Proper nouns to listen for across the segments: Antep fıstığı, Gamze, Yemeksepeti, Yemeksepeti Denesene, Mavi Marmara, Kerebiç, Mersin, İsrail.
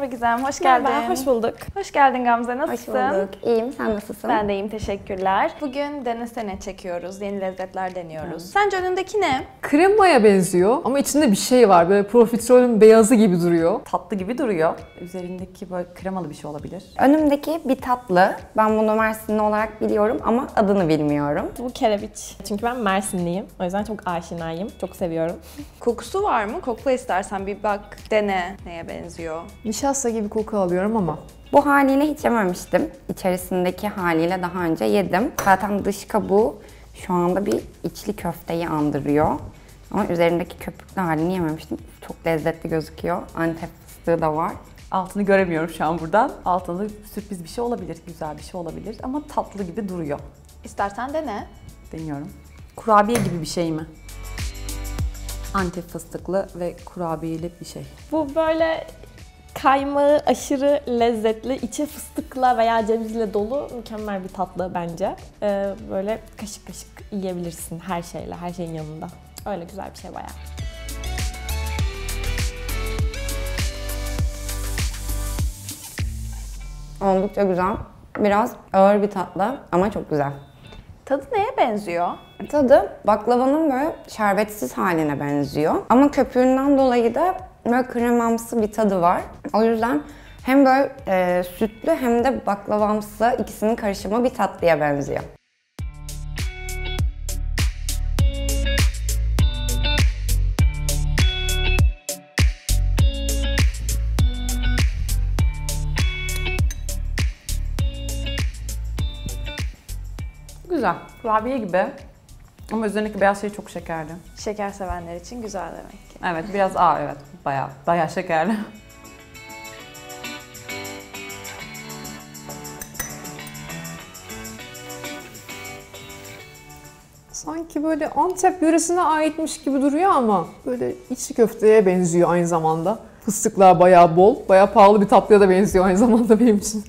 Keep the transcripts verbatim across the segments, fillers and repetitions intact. Merhaba Gizem, hoş geldin. Merhaba, hoş bulduk. Hoş geldin Gamze, nasılsın? Hoş bulduk, iyiyim. Sen nasılsın? Ben de iyiyim, teşekkürler. Bugün denesene çekiyoruz, yeni lezzetler deniyoruz. Hı. Sence önündeki ne? Kremaya benziyor ama içinde bir şey var. Böyle profiterolün beyazı gibi duruyor. Tatlı gibi duruyor. Üzerindeki böyle kremalı bir şey olabilir. Önümdeki bir tatlı. Ben bunu Mersinli olarak biliyorum ama adını bilmiyorum. Bu kerebiç. Çünkü ben Mersinliyim. O yüzden çok aşinayım. Çok seviyorum. Kokusu var mı? Kokla istersen bir bak, dene neye benziyor. Nişasta gibi koku alıyorum ama. Bu haliyle hiç yememiştim. İçerisindeki haliyle daha önce yedim. Zaten dış kabuğu şu anda bir içli köfteyi andırıyor. Ama üzerindeki köpüklü halini yememiştim. Çok lezzetli gözüküyor. Antep fıstığı da var. Altını göremiyorum şu an buradan. Altında sürpriz bir şey olabilir, güzel bir şey olabilir ama tatlı gibi duruyor. İstersen dene. Deniyorum. Kurabiye gibi bir şey mi? Antep fıstıklı ve kurabiyeli bir şey. Bu böyle kaymağı aşırı lezzetli, içi fıstıkla veya cevizle dolu mükemmel bir tatlı bence. Ee, böyle kaşık kaşık yiyebilirsin her şeyle, her şeyin yanında. Öyle güzel bir şey bayağı. Oldukça güzel. Biraz ağır bir tatlı ama çok güzel. Tadı neye benziyor? Tadı baklavanın böyle şerbetsiz haline benziyor. Ama köpüğünden dolayı da böyle kremamsı bir tadı var. O yüzden hem böyle e, sütlü hem de baklavamsı, ikisinin karışımı bir tatlıya benziyor. Güzel. Kurabiye gibi. Ama üzerindeki beyaz şey çok şekerli. Şeker sevenler için güzel demek ki. Evet, biraz ağır, evet. Bayağı, bayağı şekerli. Sanki böyle Antep yöresine aitmiş gibi duruyor ama böyle içli köfteye benziyor aynı zamanda. Fıstıklar bayağı bol, bayağı pahalı bir tatlıya da benziyor aynı zamanda benim için.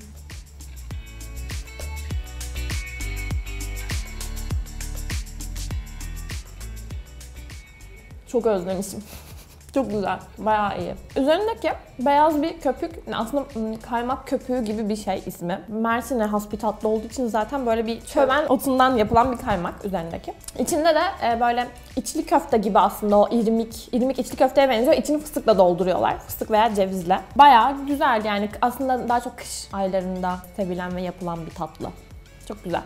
Çok özlemişim. Çok güzel. Bayağı iyi. Üzerindeki beyaz bir köpük, aslında kaymak köpüğü gibi bir şey ismi. Mersin'e has bir tatlı olduğu için zaten böyle bir çömen otundan yapılan bir kaymak üzerindeki. İçinde de böyle içli köfte gibi aslında o irmik, irmik içli köfteye benziyor. İçini fıstıkla dolduruyorlar. Fıstık veya cevizle. Bayağı güzel yani, aslında daha çok kış aylarında sevilen ve yapılan bir tatlı. Çok güzel.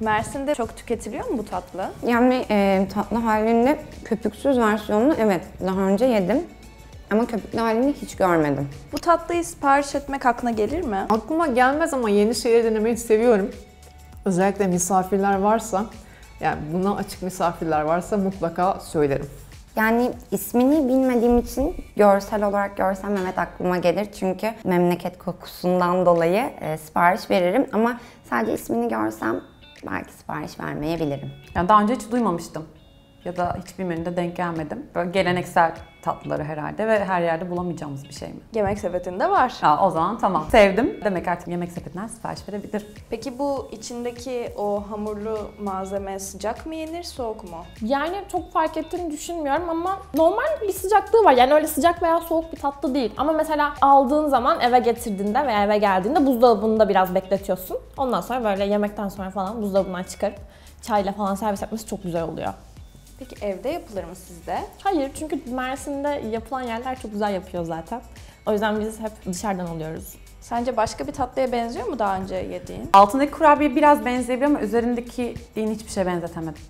Mersin'de çok tüketiliyor mu bu tatlı? Yani e, tatlı halinde köpüksüz versiyonunu evet daha önce yedim. Ama köpüklü halini hiç görmedim. Bu tatlıyı sipariş etmek aklına gelir mi? Aklıma gelmez ama yeni şeyleri denemeyi seviyorum. Özellikle misafirler varsa, yani buna açık misafirler varsa mutlaka söylerim. Yani ismini bilmediğim için görsel olarak görsem evet aklıma gelir. Çünkü memleket kokusundan dolayı e, sipariş veririm ama sadece ismini görsem belki sipariş vermeyebilirim. Yani daha önce hiç duymamıştım ya da hiçbir menüde denk gelmedim. Böyle geleneksel tatlıları herhalde ve her yerde bulamayacağımız bir şey mi? Yemek sepetinde var. Aa, o zaman tamam. Sevdim. Demek artık yemek sepetinden sipariş verebilirim. Peki bu içindeki o hamurlu malzeme sıcak mı yenir, soğuk mu? Yani çok fark ettiğini düşünmüyorum ama normal bir sıcaklığı var. Yani öyle sıcak veya soğuk bir tatlı değil. Ama mesela aldığın zaman eve getirdiğinde veya eve geldiğinde buzdolabında biraz bekletiyorsun. Ondan sonra böyle yemekten sonra falan buzdolabından çıkarıp çayla falan servis etmesi çok güzel oluyor. Peki evde yapılır mı sizde? Hayır, çünkü Mersin'de yapılan yerler çok güzel yapıyor zaten. O yüzden biz hep dışarıdan alıyoruz. Sence başka bir tatlıya benziyor mu daha önce yediğin? Altındaki kurabiye biraz benzeyebilir ama üzerindeki hiçbir şeye benzetemedim.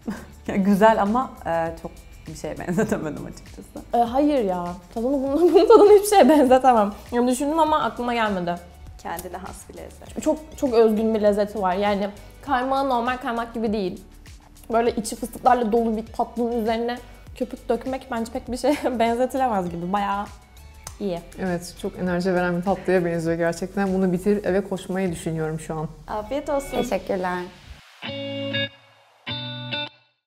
Güzel ama e, çok bir şeye benzetemedim açıkçası. E, hayır ya, tadını bunun, bunun tadını hiçbir şeye benzetemem. Yani düşündüm ama aklıma gelmedi. Kendine has bir lezzet. Çok çok özgün bir lezzeti var. Yani kaymağı normal kaymak gibi değil. Böyle içi fıstıklarla dolu bir tatlının üzerine köpük dökmek bence pek bir şeye benzetilemez gibi. Bayağı iyi. Evet, çok enerji veren bir tatlıya benziyor gerçekten. Bunu bitir, eve koşmayı düşünüyorum şu an. Afiyet olsun. Teşekkürler.